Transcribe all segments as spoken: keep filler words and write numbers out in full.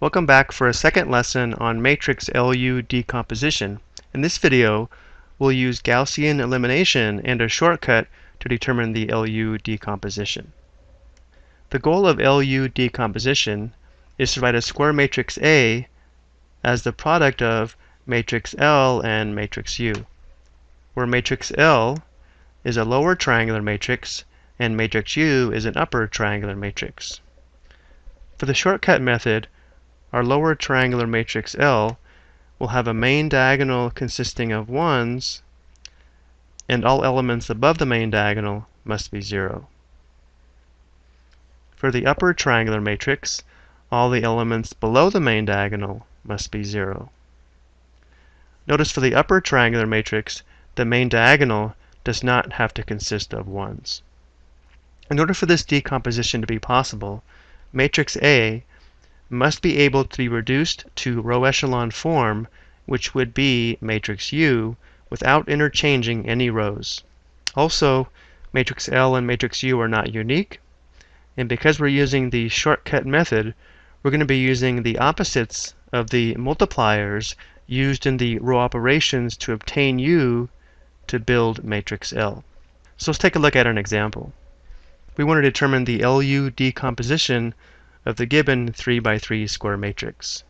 Welcome back for a second lesson on matrix L U decomposition. In this video, we'll use Gaussian elimination and a shortcut to determine the L U decomposition. The goal of L U decomposition is to write a square matrix A as the product of matrix L and matrix U, where matrix L is a lower triangular matrix and matrix U is an upper triangular matrix. For the shortcut method, our lower triangular matrix L will have a main diagonal consisting of ones, and all elements above the main diagonal must be zero. For the upper triangular matrix, all the elements below the main diagonal must be zero. Notice for the upper triangular matrix, the main diagonal does not have to consist of ones. In order for this decomposition to be possible, matrix A must be able to be reduced to row echelon form, which would be matrix U, without interchanging any rows. Also, matrix L and matrix U are not unique, and because we're using the shortcut method, we're going to be using the opposites of the multipliers used in the row operations to obtain U to build matrix L. So let's take a look at an example. We want to determine the L U decomposition of the given three by three square matrix.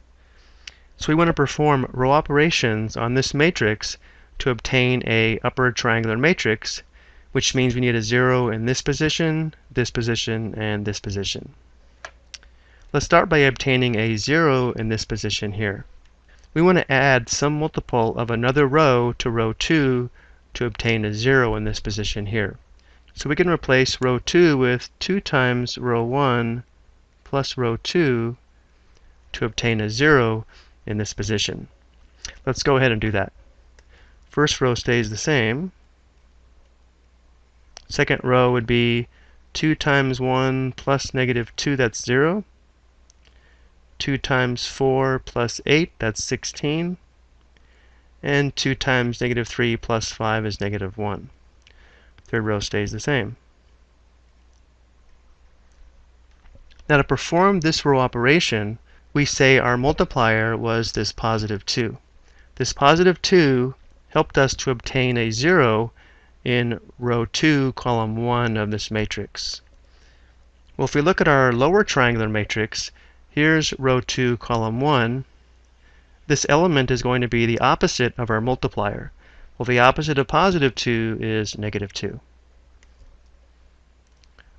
So we want to perform row operations on this matrix to obtain a upper triangular matrix, which means we need a zero in this position, this position, and this position. Let's start by obtaining a zero in this position here. We want to add some multiple of another row to row two to obtain a zero in this position here. So we can replace row two with two times row one plus row two to obtain a zero in this position. Let's go ahead and do that. First row stays the same. Second row would be two times one plus negative two, that's zero. two times four plus eight, that's sixteen. And two times negative three plus five is negative one. Third row stays the same. Now to perform this row operation, we say our multiplier was this positive two. This positive two helped us to obtain a zero in row two, column one of this matrix. Well, if we look at our lower triangular matrix, here's row two, column one. This element is going to be the opposite of our multiplier. Well, the opposite of positive two is negative two.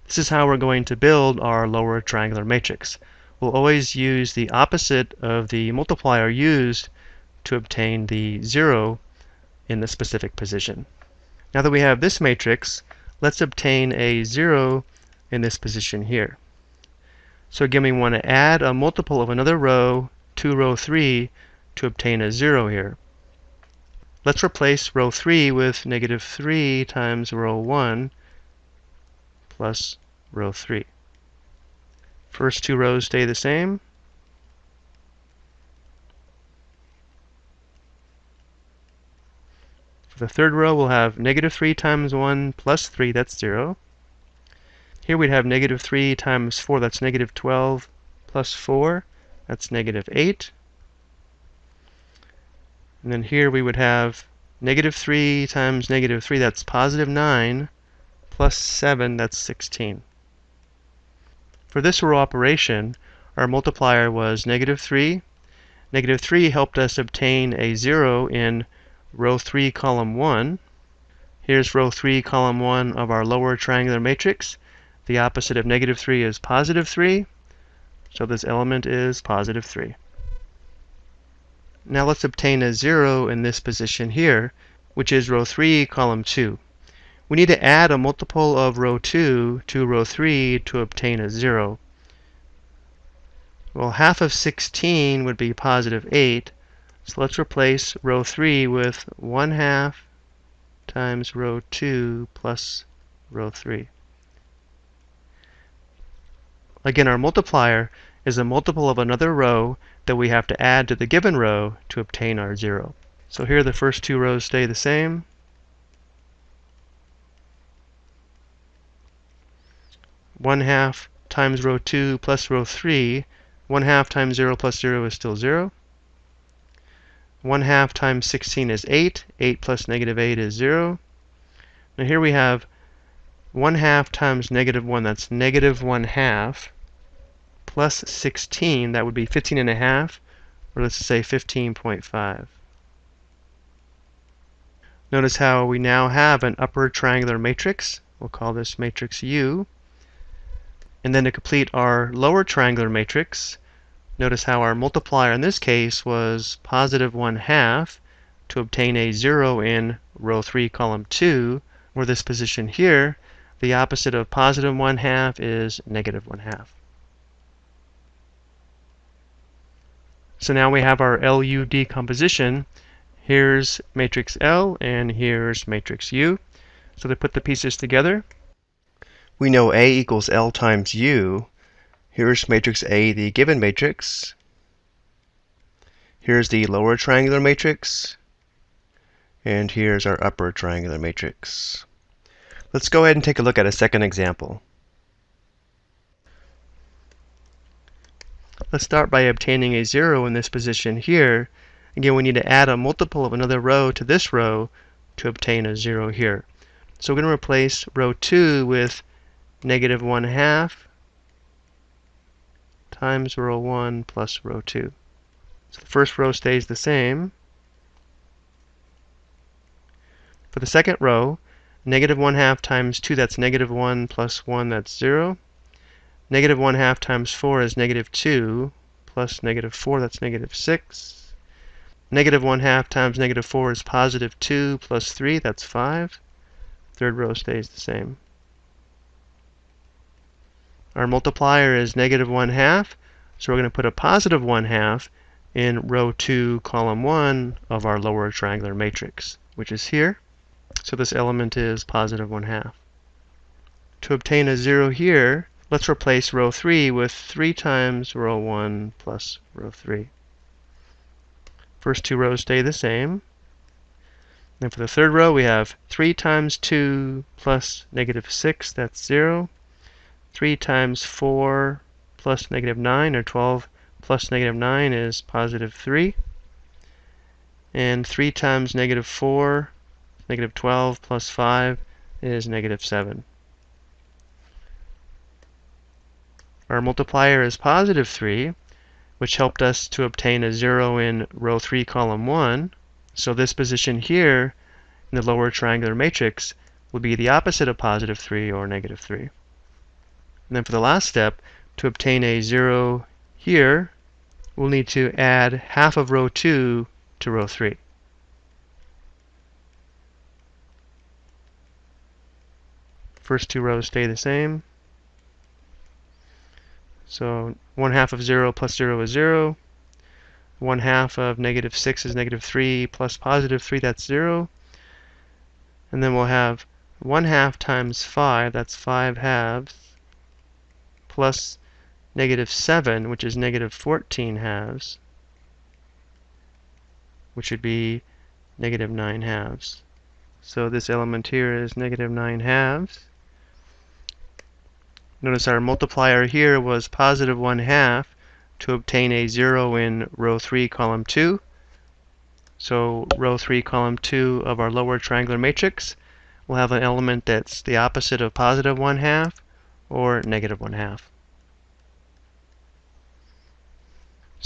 This is how we're going to build our lower triangular matrix. We'll always use the opposite of the multiplier used to obtain the zero in the specific position. Now that we have this matrix, let's obtain a zero in this position here. So again, we want to add a multiple of another row to row three to obtain a zero here. Let's replace row three with negative three times row one plus row three. First two rows stay the same. For the third row, we'll have negative three times one plus three, that's zero. Here we'd have negative three times four, that's negative twelve, plus four, that's negative eight. And then here we would have negative three times negative three, that's positive nine, plus seven, that's sixteen. For this row operation, our multiplier was negative three. Negative three helped us obtain a zero in row three, column one. Here's row three, column one of our lower triangular matrix. The opposite of negative three is positive three, so this element is positive three. Now let's obtain a zero in this position here, which is row three, column two. We need to add a multiple of row two to row three to obtain a zero. Well, half of sixteen would be positive eight, so let's replace row three with one half times row two plus row three. Again, our multiplier is a multiple of another row that we have to add to the given row to obtain our zero. So here the first two rows stay the same. one half times row two plus row three, one half times zero plus zero is still zero. one half times sixteen is eight. eight plus negative eight is zero. Now here we have one half times negative one. That's negative one half plus sixteen. That would be fifteen and a half, or let's say fifteen point five. Notice how we now have an upward triangular matrix. We'll call this matrix U. And then to complete our lower triangular matrix, notice how our multiplier in this case was positive one half to obtain a zero in row three, column two, or this position here. The opposite of positive one half is negative one half. So now we have our L U decomposition. Here's matrix L and here's matrix U. So to put the pieces together, we know A equals L times U. Here's matrix A, the given matrix. Here's the lower triangular matrix. And here's our upper triangular matrix. Let's go ahead and take a look at a second example. Let's start by obtaining a zero in this position here. Again, we need to add a multiple of another row to this row to obtain a zero here. So we're going to replace row two with negative one half times row one plus row two. So the first row stays the same. For the second row, negative one half times two, that's negative one plus one, that's zero. Negative one half times four is negative two plus negative four, that's negative six. Negative one half times negative four is positive two plus three, that's five. Third row stays the same. Our multiplier is negative one half, so we're going to put a positive one half in row two, column one of our lower triangular matrix, which is here. So this element is positive one half. To obtain a zero here, let's replace row three with three times row one plus row three. First two rows stay the same. And for the third row, we have three times two plus negative six, that's zero. three times four plus negative nine, or twelve plus negative nine is positive three. And three times negative four, negative twelve plus five is negative seven. Our multiplier is positive three, which helped us to obtain a zero in row three, column one. So this position here in the lower triangular matrix will be the opposite of positive three, or negative three. And then for the last step, to obtain a zero here, we'll need to add half of row two to row three. First two rows stay the same. So one half of zero plus zero is zero. one half of negative six is negative three plus positive three, that's zero. And then we'll have one half times five, that's five halves, plus negative seven, which is negative fourteen halves, which would be negative nine halves. So this element here is negative nine halves. Notice our multiplier here was positive one half to obtain a zero in row three, column two. So row three, column two of our lower triangular matrix will have an element that's the opposite of positive one half, or negative one half.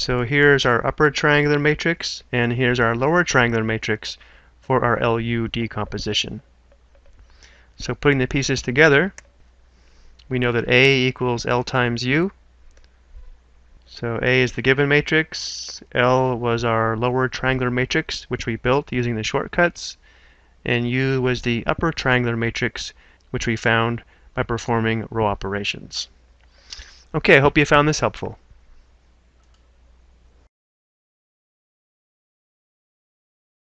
So here's our upper triangular matrix, and here's our lower triangular matrix for our L U decomposition. So putting the pieces together, we know that A equals L times U. So A is the given matrix, L was our lower triangular matrix, which we built using the shortcuts, and U was the upper triangular matrix, which we found by performing row operations. Okay, I hope you found this helpful.